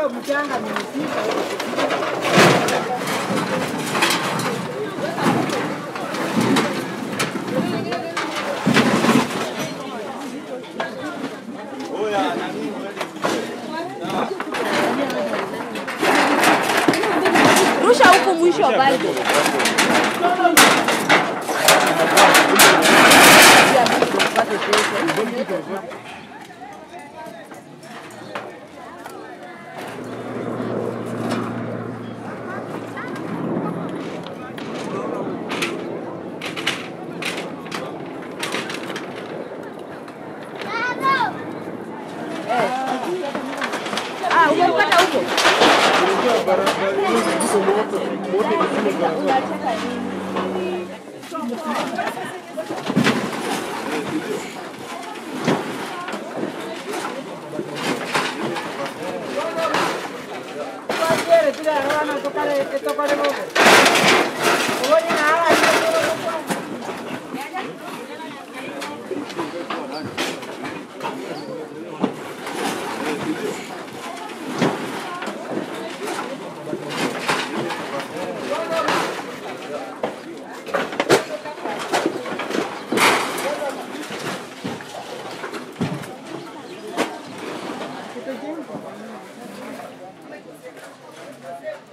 Rusza uku mwisho bali.